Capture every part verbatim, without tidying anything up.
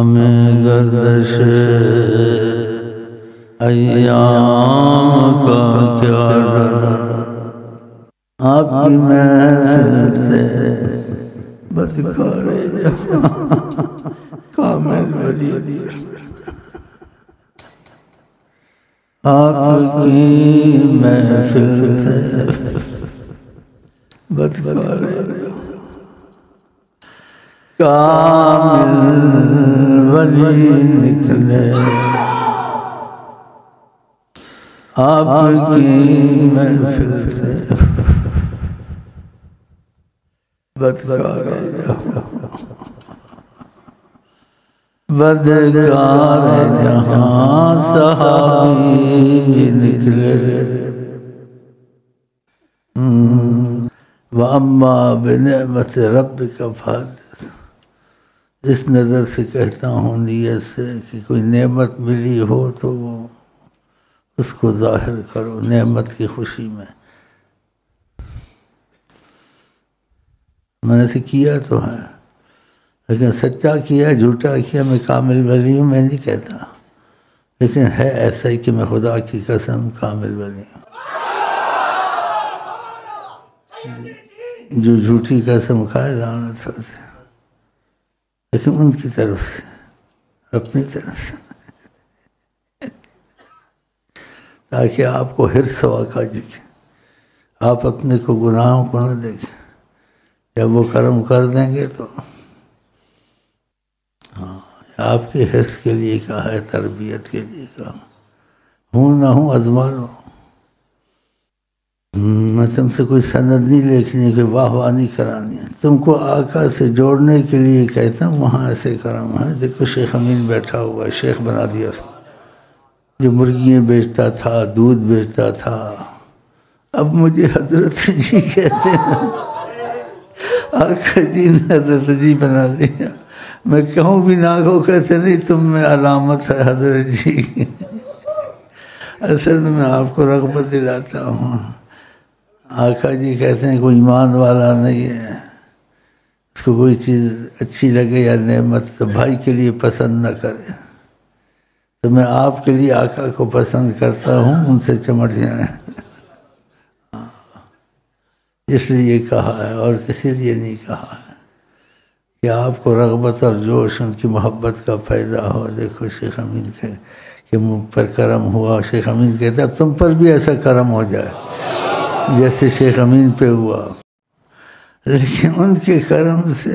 हमें गर्दश अय्याम का क्या डर। आपकी महफिल से बदकारे कामिल बरी आपकी महफिल से बदकारे कामिल वली निकले। आपकी महफिल से बदकारे बदकारे जहाँ सहाबी भी निकले। वम्मा बिनिमत रब्बिका फहदिस। इस नज़र से कहता हूँ नियत से कि कोई नेमत मिली हो तो वो उसको जाहिर करो नेमत की खुशी में। मैंने से किया तो है लेकिन सच्चा किया झूठा किया, मैं कामिल वली हूँ मैं नहीं कहता, लेकिन है ऐसा ही कि मैं खुदा की कसम कामिल वली हूँ। जो झूठी कसम खाए लानत होती, लेकिन उनकी तरफ से अपनी तरफ से ताकि आपको हिर्स वाक़ा दिखे, आप अपने को गुनाहों को न देखें। जब वो कर्म कर देंगे तो हाँ, आपके हिर्स के लिए कहा है, तरबियत के लिए कहा। हूँ ना हूँ आज़मा लो। मैं तुमसे कोई सनद नहीं लिखनी कि वाह वाह नहीं करानी है, तुमको आका से जोड़ने के लिए कहता हूँ। वहाँ ऐसे करम है, देखो शेखमीन बैठा हुआ है, शेख बना दिया। जो मुर्गियाँ बेचता था, दूध बेचता था, अब मुझे हजरत जी कहते हैं। आका जी ने हजरत जी बना दिया। मैं कहूँ भी ना को कहते नहीं, तुम में अलामत है हजरत जी। असल में मैं आपको रगबत दिलाता हूँ। आका जी कहते हैं कोई ईमान वाला नहीं है, उसको कोई चीज़ अच्छी लगे या नेमत तो भाई के लिए पसंद न करे। तो मैं आपके लिए आका को पसंद करता हूँ, उनसे चमट जाए। इसलिए कहा है और किसी लिए नहीं कहा है कि आपको रगबत और जोश उनकी मोहब्बत का पैदा हो। देखो शेखमीन के कि मुझ पर करम हुआ। शेखमीन कहता तुम पर भी ऐसा करम हो जाए जैसे शेखमीन पे हुआ। लेकिन उनके कर्म से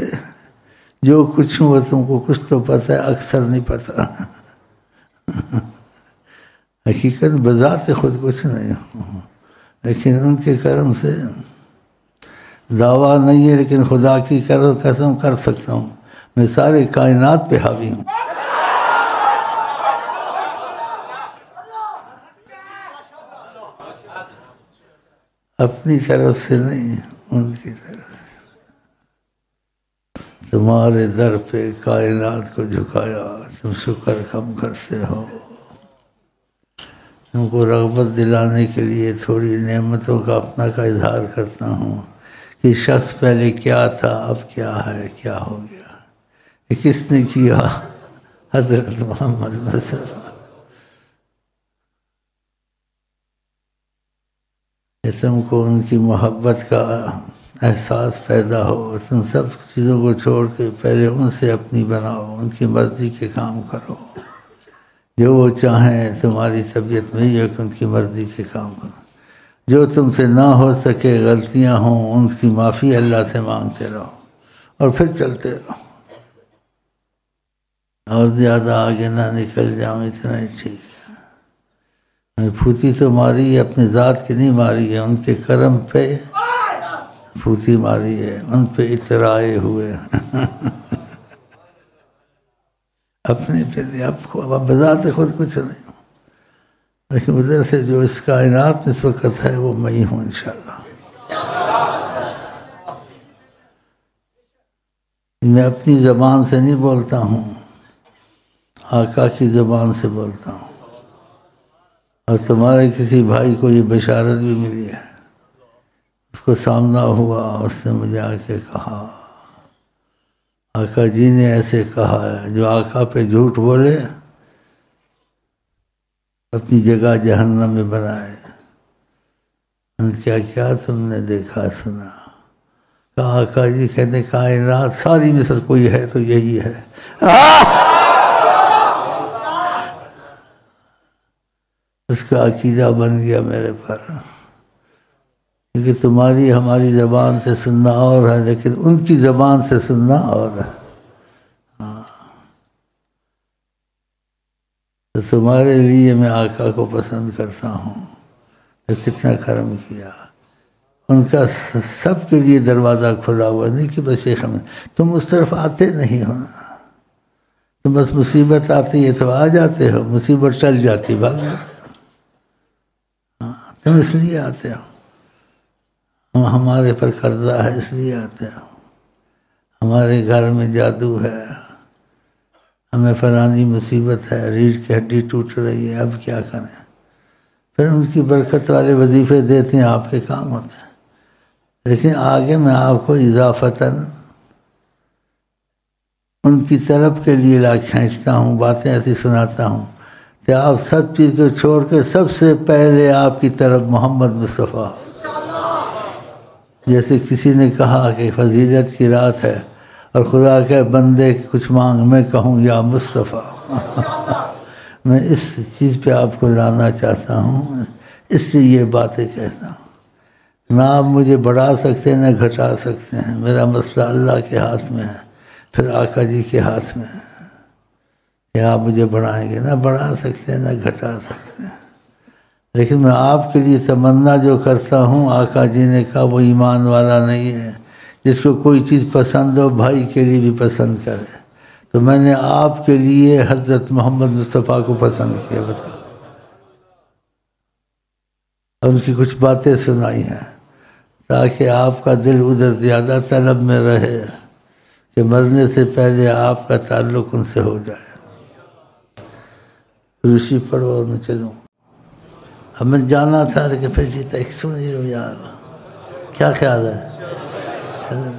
जो कुछ हुआ तुमको कुछ तो पता है, अक्सर नहीं पता। हकीकत बजाते खुद कुछ नहीं हो, लेकिन उनके कर्म से दावा नहीं है। लेकिन खुदा की कर कसम कर सकता हूँ, मैं सारे कायनात पे हावी हूँ। अपनी तरफ से नहीं, उनकी तरफ से। तुम्हारे दर पे कायनात को झुकाया, तुम शुक्र कम करते हो। तुमको रगबत दिलाने के लिए थोड़ी नेमतों का अपना का इजहार करता हूँ कि शख्स पहले क्या था, अब क्या है, क्या हो गया। ये किसने किया? हजरत मोहम्मद वसल्लम। तुमको उनकी मोहब्बत का एहसास पैदा हो, तुम सब चीज़ों को छोड़ के पहले उनसे अपनी बनाओ, उनकी मर्ज़ी के काम करो। जो वो चाहें तुम्हारी तबीयत में ही है कि उनकी मर्ज़ी के काम करो। जो तुमसे ना हो सके, गलतियां हों, उनकी माफ़ी अल्लाह से मांगते रहो और फिर चलते रहो। और ज़्यादा आगे ना निकल जाऊँ, इतना ही ठीक। फूती तो मारी है, अपनी ज़ात की नहीं मारी है, उनके कर्म पे फूती मारी है, उन पे इतराए हुए। अपने पे आपको अब बजाते खुद कुछ नहीं, लेकिन उधर से जो इस कायनात में इस वक्त है वो मैं ही हूँ इंशाल्लाह। मैं अपनी ज़बान से नहीं बोलता हूँ, आका की ज़बान से बोलता हूँ। और तुम्हारे किसी भाई को ये बशारत भी मिली है, उसको सामना हुआ, उसने मुझे आके कहा आका जी ने ऐसे कहा है। जो आका पे झूठ बोले अपनी जगह जहन्नम में बनाए। हम क्या क्या तुमने देखा सुना। कहा आका जी कहते कायनात सारी में सर कोई है तो यही है। उसका अकीदा बन गया मेरे पर, क्योंकि तुम्हारी हमारी ज़बान से सुनना और है लेकिन उनकी ज़बान से सुनना और है। हाँ, तो तुम्हारे लिए मैं आका को पसंद करता हूँ, तो कितना कर्म किया। उनका सब के लिए दरवाज़ा खुला हुआ, नहीं कि बस शेख हमें तुम उस तरफ आते नहीं हो ना, तुम बस मुसीबत आती है तो आ जाते हो, मुसीबत टल जाती भाग जाते हो। हाँ, तुम इसलिए आते हो। हम हमारे पर कर्जा है इसलिए आते हो। हमारे घर में जादू है, हमें फलानी मुसीबत है, रीढ़ की हड्डी टूट रही है, अब क्या करें। फिर उनकी बरकत वाले वजीफे देते हैं, आपके काम होते हैं। लेकिन आगे मैं आपको इजाफतन उनकी तरफ के लिए ला खींचता हूँ, बातें ऐसी सुनाता हूँ कि आप सब चीज़ को छोड़ के सबसे पहले आपकी तरफ मोहम्मद मुस्तफ़ा। जैसे किसी ने कहा कि फजीलत की रात है और खुदा के बंदे कुछ मांग, मैं कहूँ या मुस्तफ़ा। मैं इस चीज़ पे आपको लाना चाहता हूँ, इसलिए ये बातें कहता हूँ। ना आप मुझे बढ़ा सकते हैं ना घटा सकते हैं, मेरा मसला अल्लाह के हाथ में है, फिर आका जी के हाथ में है कि आप मुझे बढ़ाएंगे। ना बढ़ा सकते हैं ना घटा सकते हैं, लेकिन मैं आपके लिए तमन्ना जो करता हूँ, आका जी ने कहा वो ईमान वाला नहीं है जिसको कोई चीज़ पसंद हो भाई के लिए भी पसंद करे। तो मैंने आपके लिए हज़रत मोहम्मद मुस्तफ़ा को पसंद किया। बताओ, उनकी कुछ बातें सुनाई हैं ताकि आपका दिल उधर ज़्यादा तलब में रहे कि मरने से पहले आपका ताल्लुक़ उनसे हो जाए। ऋषि पढ़ो और मैं चलूँ। अब मैं जाना था लेकिन फिर जीता एक सुन ही लो यार, क्या ख्याल है। चलो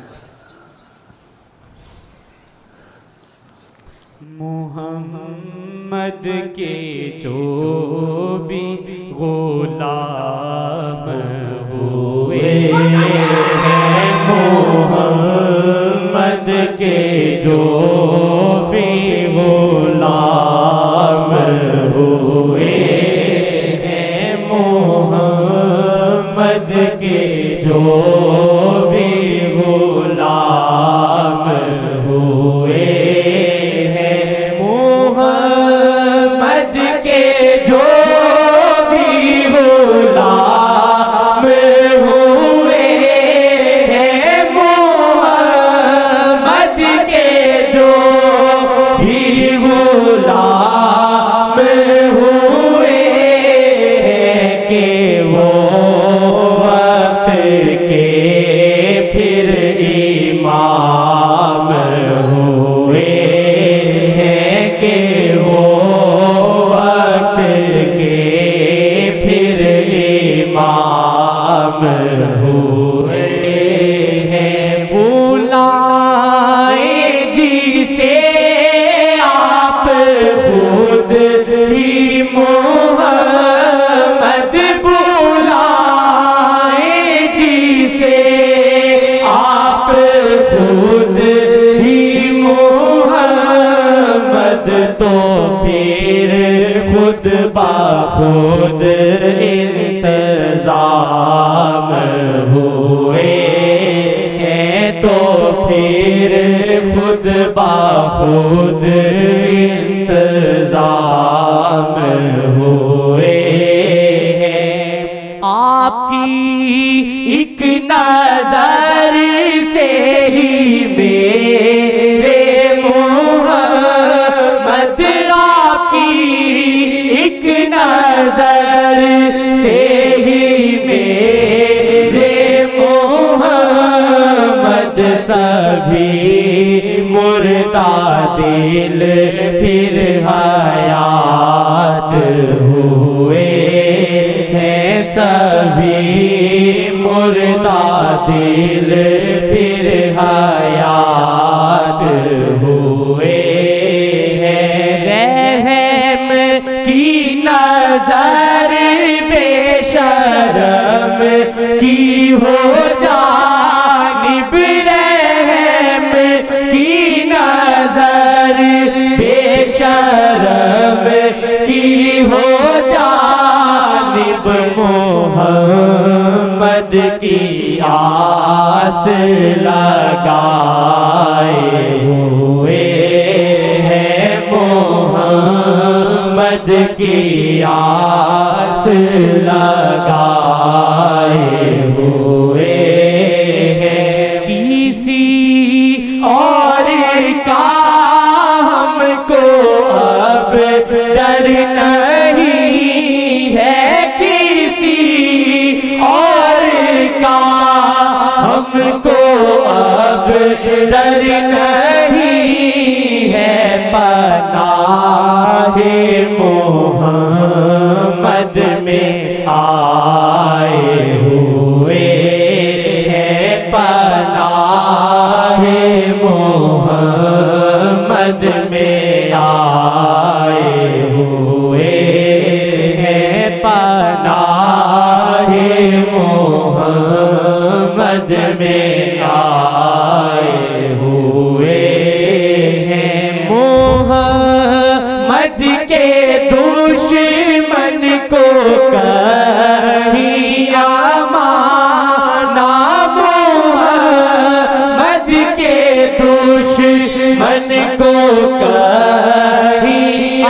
मोहम्मद के जो भी गुलाम हुए हैं, मोहम्मद के जो भी गुलाम हुए हैं, मोहम्मद के जो भी गुलाम हुए खुद इंतजाम हुए हैं, तो फिर खुद बाखुद इंतजाम हुए हैं। आपकी एक नजर से ही मेरे मोहम्मद, आपकी एक नजर से ही मेरे मोहम्मद, सभी मुर्दा दिल फिर हयात हुए हैं, सभी मुर्दा दिल फिर हयात पास लगाए हुए हैं मोहम्मद की आस लगाए हुए हैं। किसी और का हमको अब डर नहीं है, किसी और का हमको अब डर नहीं है। पनाहे मोहम्मद में आए हुए हैं, पनाहे मोहम्मद में आए हुए हैं, पनाहे मोहम्मद में आए हुए हैं। मोहम्मद के दुश्मन को कहीं माना, मोहम्मद के दुश्मन को कहीं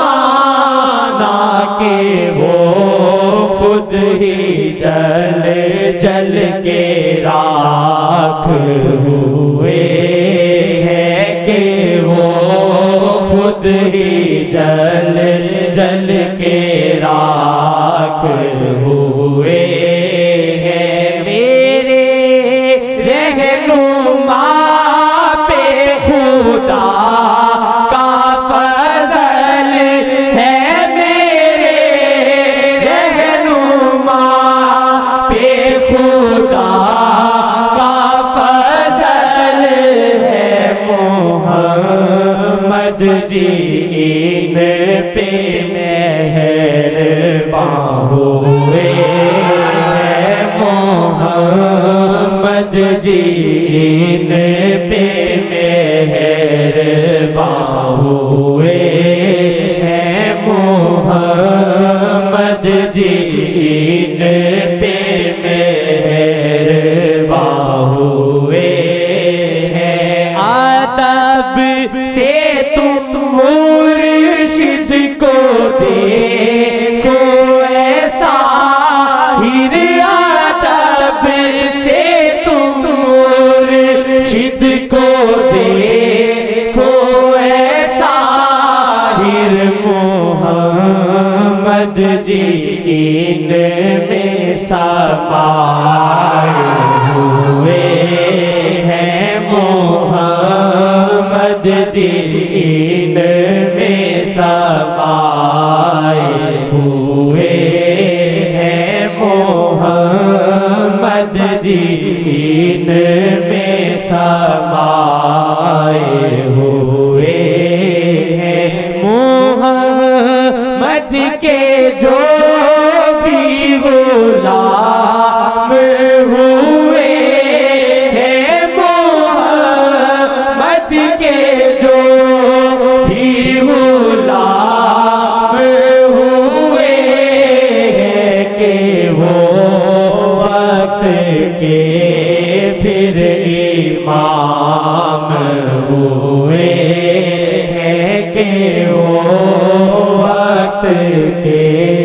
माना के वो खुद ही जल जल के राख हुए हैं, के वो खुद ही जल जल के राख हुए हैं। मेरे रहनुमा पे खुदा का फजल है, मेरे रहनुमा पे खुदा का फजल है। मोहम्मद जी इन पे मेहरबान हुए हैं, मोहम्मद जी इन पे मेहरबान हुए हैं, मोहम्मद जी इन पे मेहरबान हुए हैं। आदब से तुम मुर्शिद को देखो ऐसा हिर, आदब से तुम मुर्शिद को देखो ऐसा हिर। मोहम्मद जी इन में समाए हुए हैं, मोहम्मद जी इन में समाए हुए हैं, मोहम्मद जी इन में समाए हुए हैं। मोहम्मद के जो भी गुलाम हुए हैं, मोहम्मद के जो भी गुलाम हुए हैं, के वो वक्त के फिर इमाम हुए हैं, के वो वक्त के